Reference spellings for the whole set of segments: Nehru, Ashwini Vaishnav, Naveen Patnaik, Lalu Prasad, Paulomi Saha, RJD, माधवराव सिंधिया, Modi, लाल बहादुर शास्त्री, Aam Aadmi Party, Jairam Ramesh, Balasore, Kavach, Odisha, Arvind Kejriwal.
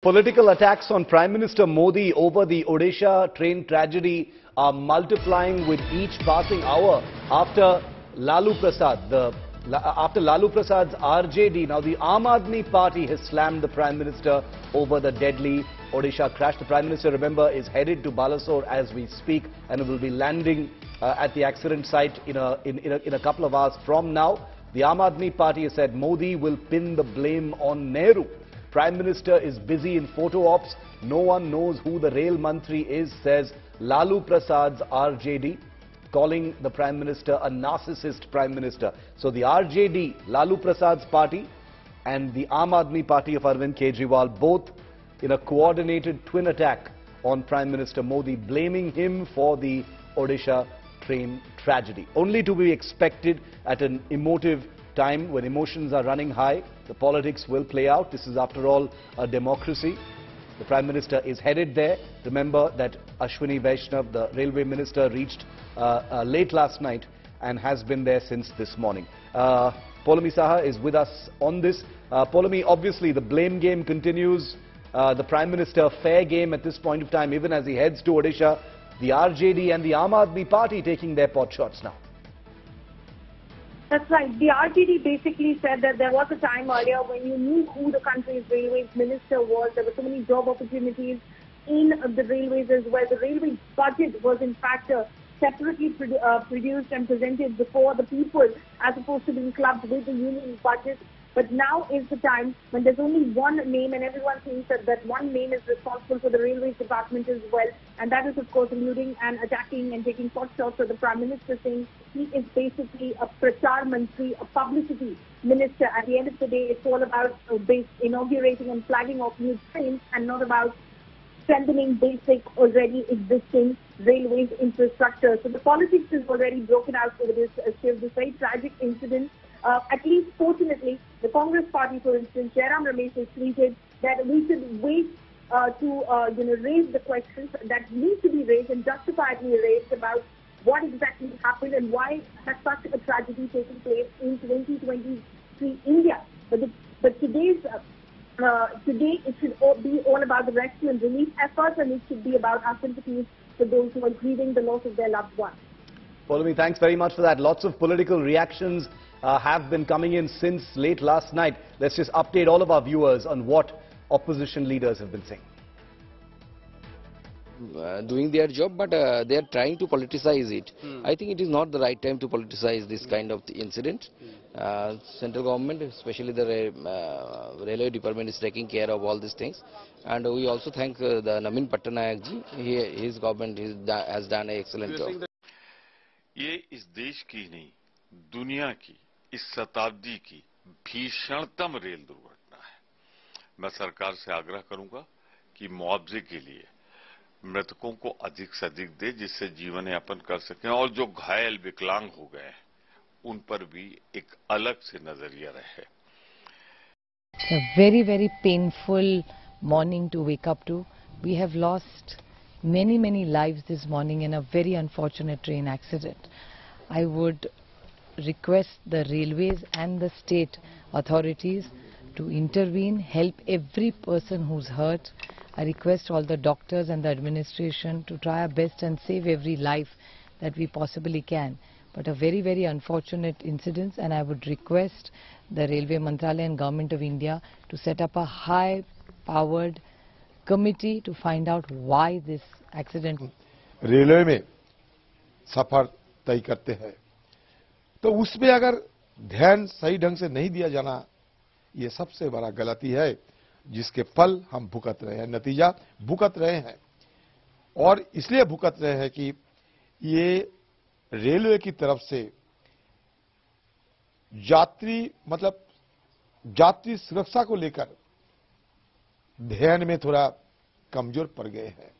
Political attacks on Prime Minister Modi over the Odisha train tragedy are multiplying with each passing hour after Lalu Prasad's RJD. Now the Aam Aadmi Party has slammed the Prime Minister over the deadly Odisha crash. The Prime Minister, remember, is headed to Balasore as we speak and will be landing at the accident site in a couple of hours from now. The Aam Aadmi Party has said Modi will pin the blame on Nehru. Prime Minister is busy in photo ops. No one knows who the rail mantri is, says Lalu Prasad's RJD, calling the Prime Minister a narcissist Prime Minister. So the RJD, Lalu Prasad's party, and the Aam Aadmi Party of Arvind Kejriwal, both in a coordinated twin attack on Prime Minister Modi, blaming him for the Odisha train tragedy. Only to be expected at an emotive time when emotions are running high. The politics will play out. This is, after all, a democracy. The Prime Minister is headed there. Remember that Ashwini Vaishnav, the railway minister, reached late last night and has been there since this morning. Paulomi Saha is with us on this. Paulomi, obviously the blame game continues. The Prime Minister, fair game at this point of time, even as he heads to Odisha. The RJD and the Aam Aadmi Party taking their pot shots now. That's right. The RJD basically said that there was a time earlier when you knew who the country's railways minister was. There were so many job opportunities in the railways as well. The railway budget was in fact separately produced and presented before the people as opposed to being clubbed with the union budget. But now is the time when there's only one name and everyone thinks that one name is responsible for the railways department as well. And that is, of course, alluding and attacking and taking pot shots at the Prime Minister, saying he is basically a prachar mantri, a publicity minister. At the end of the day, it's all about inaugurating and flagging off new trains and not about strengthening basic, already existing railways infrastructure. So the politics is already broken out over this shift, this very tragic incident. At least, fortunately, the Congress party, for instance, Jairam Ramesh has tweeted that we should wait to raise the questions that need to be raised and justifiably raised about what exactly happened and why has such a tragedy taken place in 2023 India. But today it should be all about the rescue and relief efforts, and it should be about our sympathies for those who are grieving the loss of their loved ones. Paulomi, thanks very much for that. Lots of political reactions have been coming in since late last night. Let's just update all of our viewers on what opposition leaders have been saying. Doing their job, but they are trying to politicize it. I think it is not the right time to politicize this kind of incident. Central government, especially the railway department, is taking care of all these things, and we also thank the Naveen Patnaik ji. His government has done an excellent job. ये इस देश की नहीं, दुनिया की इस शताब्दी की भीषणतम रेल दुर्घटना है। मैं सरकार से आग्रह करूंगा कि मुआवजे के लिए मृतकों को अधिक से अधिक दे, जिससे जीवन यापन कर सकें, और जो घायल विकलांग हो गए हैं उन पर भी एक अलग से नजरिया रहे। It's a very, very painful morning to wake up to. We have lost many lives this morning in a very unfortunate train accident. I would request the railways and the state authorities to intervene, help every person who's hurt. I request all the doctors and the administration to try our best and save every life that we possibly can. But a very unfortunate incident, and I would request the Railway Mantralaya and Government of India to set up a high-powered committee to find out why this accident. Railway में सफर तय करते हैं तो उसमें अगर ध्यान सही ढंग से नहीं दिया जाना, ये सबसे बड़ा गलती है जिसके फल हम भुगत रहे हैं, नतीजा भुगत रहे हैं। और इसलिए भुगत रहे हैं कि ये रेलवे की तरफ से यात्री सुरक्षा को लेकर ध्यान में थोड़ा कमजोर पड़ गए हैं।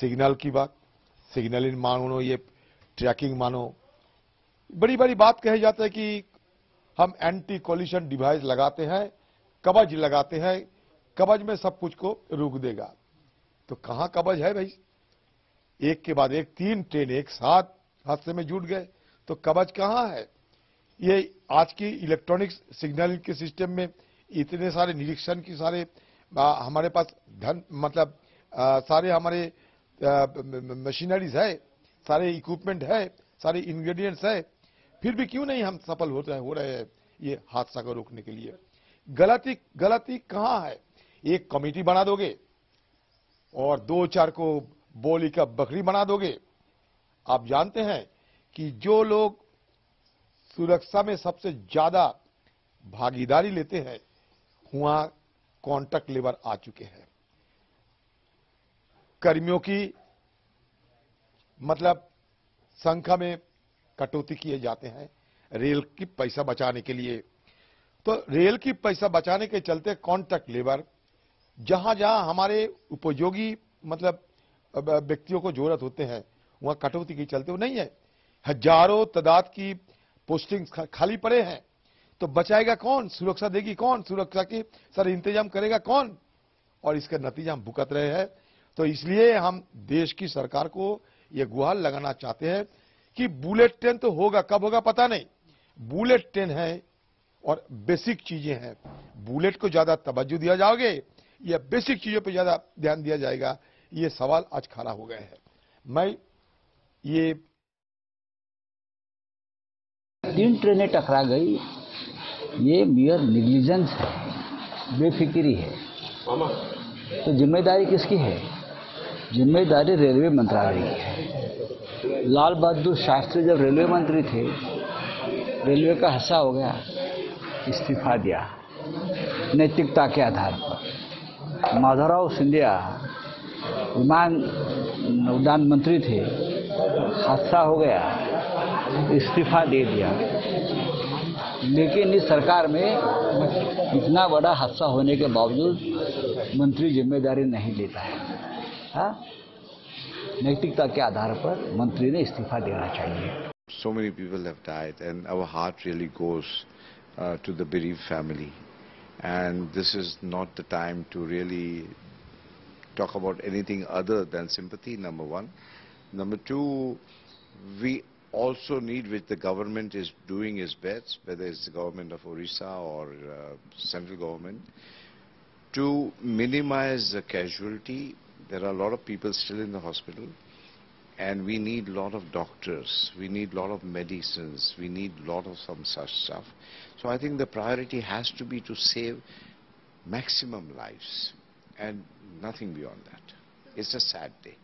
सिग्नल की बात, सिग्नलिंग मानो, ये ट्रैकिंग मानो, बड़ी बड़ी बात कही जाती है कि हम एंटी कोलिशन डिवाइस लगाते हैं, कवच लगाते हैं, कवच में सब कुछ को रोक देगा। तो कहां कवच है भाई? एक के बाद एक तीन ट्रेन एक साथ हादसे में जुट गए, तो कवच कहां है? ये आज की इलेक्ट्रॉनिक्स सिग्नलिंग के सिस्टम में इतने सारे निरीक्षण की सारे हमारे पास धन मतलब सारे हमारे मशीनरीज है, सारे इक्विपमेंट है, सारे इंग्रेडिएंट्स है, फिर भी क्यों नहीं हम सफल होते हैं, हो रहे हैं ये हादसा को रोकने के लिए। गलती कहाँ है? एक कमेटी बना दोगे और दो चार को बोली का बकरी बना दोगे। आप जानते हैं कि जो लोग सुरक्षा में सबसे ज्यादा भागीदारी लेते हैं वहां कॉन्ट्रैक्ट लेबर आ चुके हैं। कर्मियों की मतलब संख्या में कटौती किए जाते हैं रेल की पैसा बचाने के लिए। तो रेल की पैसा बचाने के चलते कॉन्ट्रैक्ट लेबर जहां जहां हमारे उपयोगी मतलब व्यक्तियों को जरूरत होते हैं वहां कटौती के चलते वो नहीं है। हजारों तादाद की पोस्टिंग्स खाली पड़े हैं, तो बचाएगा कौन? सुरक्षा देगी कौन? सुरक्षा की सारे इंतजाम करेगा कौन? और इसका नतीजा हम भुगत रहे हैं। तो इसलिए हम देश की सरकार को यह गुहार लगाना चाहते हैं कि बुलेट ट्रेन तो होगा, कब होगा पता नहीं। बुलेट ट्रेन है और बेसिक चीजें हैं। बुलेट को ज्यादा तवज्जो दिया जाओगे या बेसिक चीजों पर ज्यादा ध्यान दिया जाएगा? ये सवाल आज खड़ा हो गए हैं। मैं ये 3 ट्रेनें टकरा गई, ये मेयर निग्लिजेंस है, बेफिक्री है। तो जिम्मेदारी किसकी है? जिम्मेदारी रेलवे मंत्रालय की है। लाल बहादुर शास्त्री जब रेलवे मंत्री थे, रेलवे का हिस्सा हो गया, इस्तीफा दिया नैतिकता के आधार पर। माधवराव सिंधिया उद्यान मंत्री थे, हादसा हो गया, इस्तीफा दे दिया। लेकिन इस सरकार में इतना बड़ा हादसा होने के बावजूद मंत्री जिम्मेदारी नहीं लेता है। नैतिकता के आधार पर मंत्री ने इस्तीफा देना चाहिए। So many people have died and our heart really goes to the bereaved family, and this is not the time to really talk about anything other than sympathy, number one. Number two, we also need, which the government is doing its best, whether it's the government of Odisha or central government, to minimize the casualty. There are a lot of people still in the hospital, and we need a lot of doctors, we need a lot of medicines, we need a lot of some such stuff. So I think the priority has to be to save maximum lives and nothing beyond that. It's a sad day.